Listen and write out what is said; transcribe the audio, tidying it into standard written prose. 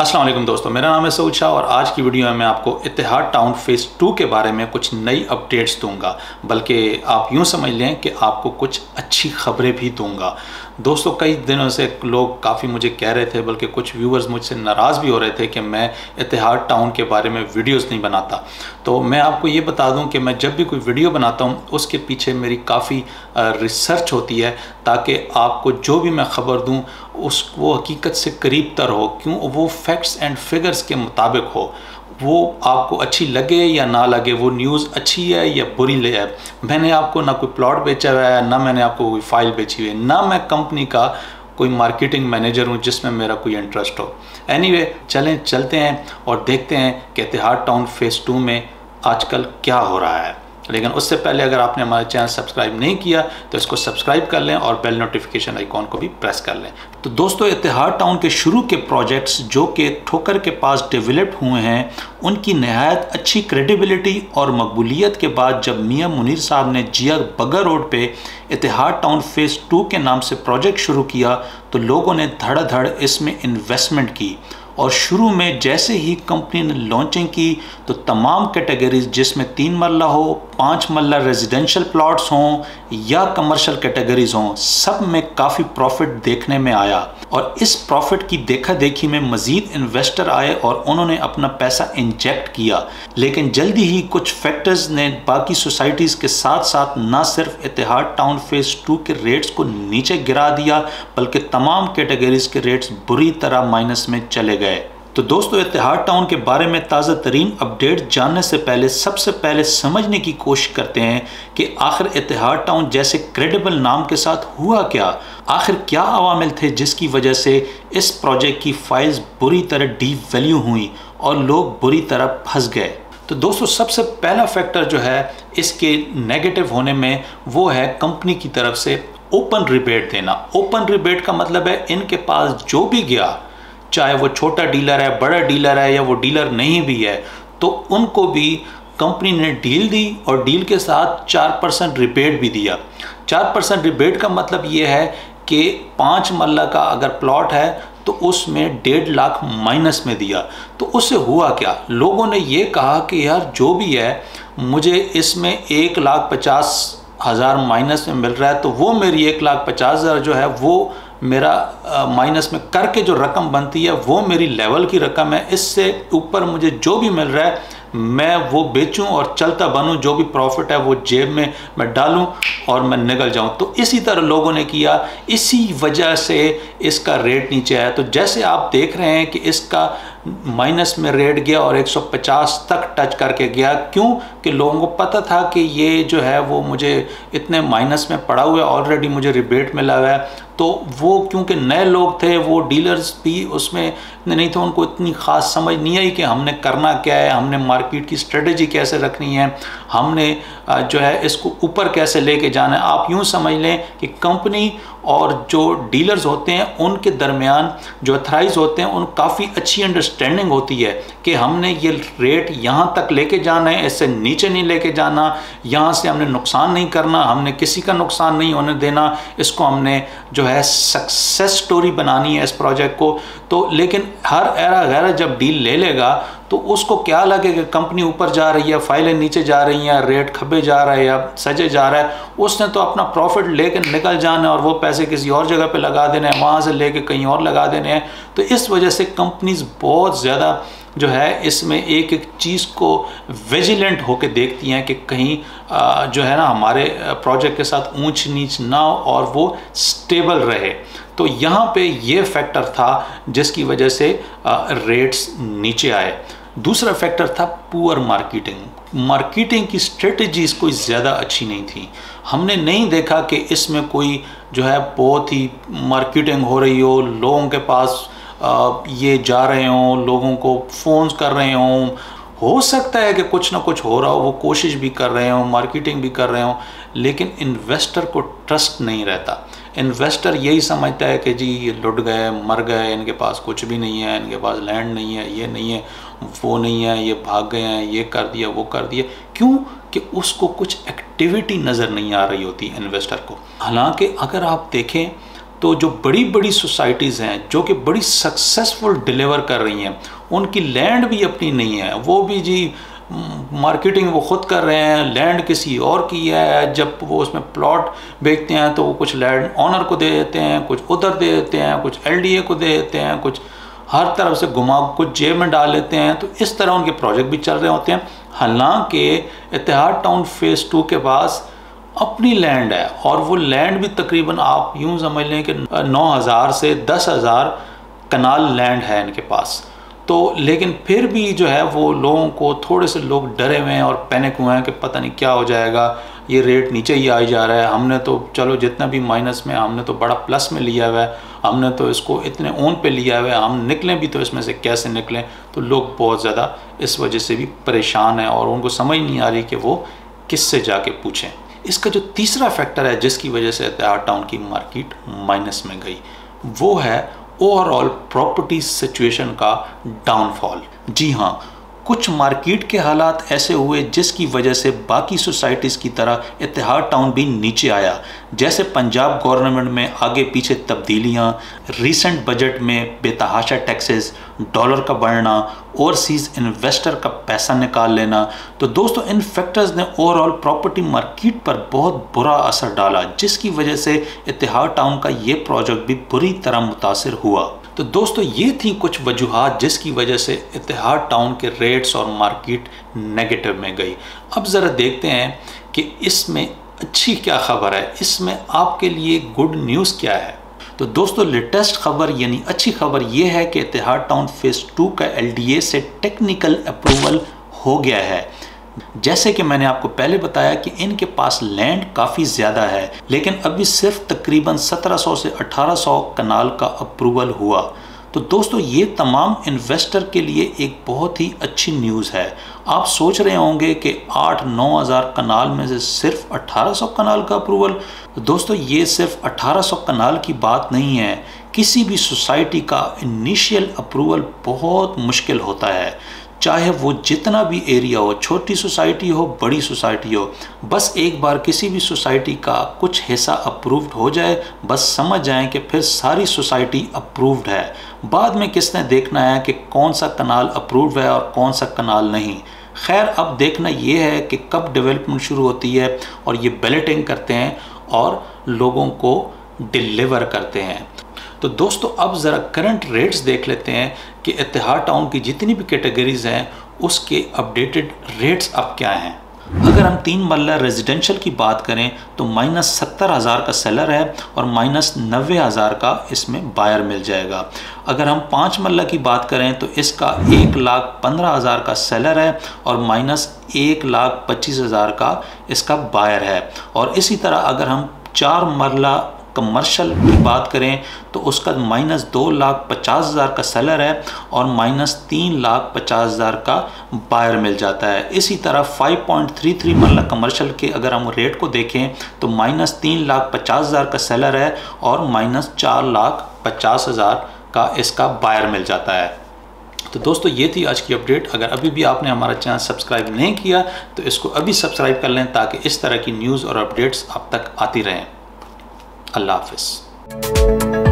अस्सलाम वालेकुम दोस्तों, मेरा नाम है सऊद शाह और आज की वीडियो में मैं आपको एतिहाद टाउन फेज़ 2 के बारे में कुछ नई अपडेट्स दूंगा, बल्कि आप यूं समझ लें कि आपको कुछ अच्छी खबरें भी दूंगा। दोस्तों, कई दिनों से लोग काफ़ी मुझे कह रहे थे, बल्कि कुछ व्यूअर्स मुझसे नाराज़ भी हो रहे थे कि मैं एतिहाद टाउन के बारे में वीडियोस नहीं बनाता। तो मैं आपको ये बता दूं कि मैं जब भी कोई वीडियो बनाता हूं उसके पीछे मेरी काफ़ी रिसर्च होती है, ताकि आपको जो भी मैं ख़बर दूं वो हकीकत से करीब तर हो, क्यों वो फैक्ट्स एंड फिगर्स के मुताबिक हो। वो आपको अच्छी लगे या ना लगे, वो न्यूज़ अच्छी है या बुरी है। मैंने आपको ना कोई प्लॉट बेचा हुआ है, ना मैंने आपको कोई फाइल बेची हुई है, ना मैं कंपनी का कोई मार्केटिंग मैनेजर हूँ जिसमें मेरा कोई इंटरेस्ट हो। एनीवे, चलते हैं और देखते हैं कि एतिहाद टाउन फेज़ 2 में आजकल क्या हो रहा है। लेकिन उससे पहले अगर आपने हमारे चैनल सब्सक्राइब नहीं किया तो इसको सब्सक्राइब कर लें और बेल नोटिफिकेशन आइकॉन को भी प्रेस कर लें। तो दोस्तों, एतिहाद टाउन के शुरू के प्रोजेक्ट्स जो कि ठोकर के पास डेवलप हुए हैं, उनकी नहायत अच्छी क्रेडिबिलिटी और मकबूलियत के बाद जब मियां मुनीर साहब ने जिया बगर रोड पे एतिहाद टाउन फेज़ 2 के नाम से प्रोजेक्ट शुरू किया तो लोगों ने धड़ाधड़ इसमें इन्वेस्टमेंट की। और शुरू में जैसे ही कंपनी ने लॉन्चिंग की तो तमाम कैटेगरीज, जिसमें 3 मरला हो, 5 मरला रेजिडेंशियल प्लॉट्स हों या कमर्शियल कैटेगरीज हों, सब में काफ़ी प्रॉफिट देखने में आया। और इस प्रॉफिट की देखा देखी में मज़ीद इन्वेस्टर आए और उन्होंने अपना पैसा इंजेक्ट किया। लेकिन जल्दी ही कुछ फैक्टर्स ने बाकी सोसाइटीज़ के साथ साथ ना सिर्फ एतिहाद टाउन फेज़ 2 के रेट्स को नीचे गिरा दिया, बल्कि तमाम कैटेगरीज के रेट्स बुरी तरह माइनस में चले गए। तो दोस्तों, एतिहाद टाउन के बारे में ताज़ा तरीन अपडेट जानने से पहले सबसे पहले समझने की कोशिश करते हैं कि आखिर एतिहाद टाउन जैसे क्रेडिबल नाम के साथ हुआ क्या। आखिर क्या अवामिल थे जिसकी वजह से इस प्रोजेक्ट की फाइल्स बुरी तरह डी वैल्यू हुई और लोग बुरी तरह फंस गए। तो दोस्तों, सबसे पहला फैक्टर जो है इसके नेगेटिव होने में, वो है कंपनी की तरफ से ओपन रिबेट देना। ओपन रिबेट का मतलब है इनके पास जो भी गया, चाहे वो छोटा डीलर है, बड़ा डीलर है या वो डीलर नहीं भी है, तो उनको भी कंपनी ने डील दी और डील के साथ 4% रिबेट भी दिया। 4% रिबेट का मतलब ये है कि 5 मरला का अगर प्लॉट है तो उसमें 1.5 लाख माइनस में दिया। तो उससे हुआ क्या, लोगों ने ये कहा कि यार जो भी है मुझे इसमें 1,50,000 माइनस में मिल रहा है, तो वो मेरी 1,50,000 जो है वो मेरा माइनस में करके जो रकम बनती है वो मेरी लेवल की रकम है। इससे ऊपर मुझे जो भी मिल रहा है मैं वो बेचूं और चलता बनूं, जो भी प्रॉफिट है वो जेब में मैं डालूं और मैं निकल जाऊं। तो इसी तरह लोगों ने किया, इसी वजह से इसका रेट नीचे आया। तो जैसे आप देख रहे हैं कि इसका माइनस में रेट गया और 150 तक टच करके गया, क्योंकि लोगों को पता था कि ये जो है वो मुझे इतने माइनस में पड़ा हुआ है, ऑलरेडी मुझे रिबेट मिला हुआ है। तो वो क्योंकि नए लोग थे, वो डीलर्स भी उसमें नहीं थे, उनको इतनी ख़ास समझ नहीं आई कि हमने करना क्या है, हमने मार्केट की स्ट्रेटजी कैसे रखनी है, हमने जो है इसको ऊपर कैसे लेके जाना है। आप यूँ समझ लें कि कंपनी और जो डीलर्स होते हैं उनके दरमियान जो अथराइज होते हैं उन काफ़ी अच्छी अंडरस्टैंडिंग होती है कि हमने ये रेट यहाँ तक लेके जाना है, इससे नीचे नहीं लेके जाना, यहाँ से हमने नुकसान नहीं करना, हमने किसी का नुकसान नहीं होने देना, इसको हमने जो है सक्सेस स्टोरी बनानी है इस प्रोजेक्ट को। तो लेकिन हर एरा गैरा जब डील ले लेगा तो उसको क्या लगे कि कंपनी ऊपर जा रही है, फाइलें नीचे जा रही हैं, रेट खबे जा रहा है या सजे जा रहा है, उसने तो अपना प्रॉफिट लेकर निकल जाना और वो पैसे किसी और जगह पे लगा देने हैं, वहाँ से लेके कहीं और लगा देने हैं। तो इस वजह से कंपनीज बहुत ज़्यादा जो है इसमें एक एक चीज़ को विजिलेंट होकर देखती हैं कि कहीं जो है ना हमारे प्रोजेक्ट के साथ ऊंच नीच ना हो और वो स्टेबल रहे। तो यहाँ पे ये फैक्टर था जिसकी वजह से रेट्स नीचे आए। दूसरा फैक्टर था पुअर मार्केटिंग। मार्केटिंग की स्ट्रेटजीज कोई ज़्यादा अच्छी नहीं थी। हमने नहीं देखा कि इसमें कोई जो है बहुत ही मार्केटिंग हो रही हो, लोगों के पास ये जा रहे हों, लोगों को फ़ोन कर रहे हों, हो सकता है कि कुछ ना कुछ हो रहा हो, वो कोशिश भी कर रहे हों, मार्केटिंग भी कर रहे हों, लेकिन इन्वेस्टर को ट्रस्ट नहीं रहता। इन्वेस्टर यही समझता है कि जी ये लुट गए, मर गए, इनके पास कुछ भी नहीं है, इनके पास लैंड नहीं है, ये नहीं है, वो नहीं है, ये भाग गए हैं, ये कर दिया, वो कर दिया, क्यों कि उसको कुछ एक्टिविटी नज़र नहीं आ रही होती इन्वेस्टर को। हालांकि अगर आप देखें तो जो बड़ी बड़ी सोसाइटीज़ हैं जो कि बड़ी सक्सेसफुल डिलीवर कर रही हैं, उनकी लैंड भी अपनी नहीं है, वो भी जी मार्केटिंग वो ख़ुद कर रहे हैं, लैंड किसी और की है। जब वो उसमें प्लॉट बेचते हैं तो वो कुछ लैंड ऑनर को दे देते हैं, कुछ उधर दे देते हैं, कुछ LDA को दे देते हैं, कुछ हर तरफ से घुमा कुछ जेब में डाल लेते हैं। तो इस तरह उनके प्रोजेक्ट भी चल रहे होते हैं। हालांकि एतिहाद टाउन फेज़ 2 के पास अपनी लैंड है और वो लैंड भी तकरीबन आप यूँ समझ लें कि 9,000 से 10,000 कनाल लैंड है इनके पास। तो लेकिन फिर भी जो है वो लोगों को, थोड़े से लोग डरे हुए हैं और पैनिक हुए हैं कि पता नहीं क्या हो जाएगा, ये रेट नीचे ही आ जा रहा है, हमने तो चलो जितना भी माइनस में, हमने तो बड़ा प्लस में लिया हुआ है, हमने तो इसको इतने ओन पे लिया हुआ है, हम निकलें भी तो इसमें से कैसे निकलें। तो लोग बहुत ज़्यादा इस वजह से भी परेशान हैं और उनको समझ नहीं आ रही कि वो किस से जाके पूछें। इसका जो तीसरा फैक्टर है जिसकी वजह से एतिहाद टाउन की मार्केट माइनस में गई, वो है ओवरऑल प्रॉपर्टी सिचुएशन का डाउनफॉल। जी हाँ, कुछ मार्केट के हालात ऐसे हुए जिसकी वजह से बाकी सोसाइटीज़ की तरह एतिहाद टाउन भी नीचे आया। जैसे पंजाब गवर्नमेंट में आगे पीछे तब्दीलियाँ, रीसेंट बजट में बेतहाशा टैक्सेस, डॉलर का बढ़ना, ओवरसीज़ इन्वेस्टर का पैसा निकाल लेना। तो दोस्तों, इन फैक्टर्स ने ओवरऑल प्रॉपर्टी मार्केट पर बहुत बुरा असर डाला, जिसकी वजह से एतिहाद टाउन का ये प्रोजेक्ट भी बुरी तरह मुतासर हुआ। तो दोस्तों, ये थी कुछ वजूहात जिसकी वजह से एतिहाद टाउन के रेट्स और मार्केट नेगेटिव में गई। अब ज़रा देखते हैं कि इसमें अच्छी क्या खबर है, इसमें आपके लिए गुड न्यूज़ क्या है। तो दोस्तों, लेटेस्ट खबर यानी अच्छी खबर ये है कि एतिहाद टाउन फेज़ 2 का LDA से टेक्निकल अप्रूवल हो गया है। जैसे कि मैंने आपको पहले बताया कि इनके पास लैंड काफ़ी ज़्यादा है, लेकिन अभी सिर्फ तकरीबन 1700 से 1800 कनाल का अप्रूवल हुआ। तो दोस्तों, ये तमाम इन्वेस्टर के लिए एक बहुत ही अच्छी न्यूज़ है। आप सोच रहे होंगे कि 8-9 हज़ार कनाल में से सिर्फ 1800 कनाल का अप्रूवल। दोस्तों, ये सिर्फ 1800 कनाल की बात नहीं है, किसी भी सोसाइटी का इनिशियल अप्रूवल बहुत मुश्किल होता है, चाहे वो जितना भी एरिया हो, छोटी सोसाइटी हो, बड़ी सोसाइटी हो। बस एक बार किसी भी सोसाइटी का कुछ हिस्सा अप्रूव्ड हो जाए, बस समझ जाएं कि फिर सारी सोसाइटी अप्रूव्ड है। बाद में किसने देखना है कि कौन सा कनाल अप्रूव्ड है और कौन सा कनाल नहीं। खैर, अब देखना ये है कि कब डेवलपमेंट शुरू होती है और ये बैलेटिंग करते हैं और लोगों को डिलीवर करते हैं। तो दोस्तों, अब ज़रा करंट रेट्स देख लेते हैं कि एतिहाद टाउन की जितनी भी कैटेगरीज़ हैं उसके अपडेटेड रेट्स अब क्या हैं। अगर हम 3 मरला रेजिडेंशियल की बात करें तो -70,000 का सेलर है और -90,000 का इसमें बायर मिल जाएगा। अगर हम 5 मरला की बात करें तो इसका 1,15,000 का सेलर है और -1,25,000 का इसका बायर है। और इसी तरह अगर हम 4 मरला कमर्शल की बात करें तो उसका -2,50,000 का सेलर है और -3,50,000 का बायर मिल जाता है। इसी तरह 5.33 मरला कमर्शल के अगर हम रेट को देखें तो -3,50,000 का सेलर है और -4,50,000 का इसका बायर मिल जाता है। तो दोस्तों, ये थी आज की अपडेट। अगर अभी भी आपने हमारा चैनल सब्सक्राइब नहीं किया तो इसको अभी सब्सक्राइब कर लें ताकि इस तरह की न्यूज़ और अपडेट्स आप तक आती रहें। अल्लाह हाफ़िज़।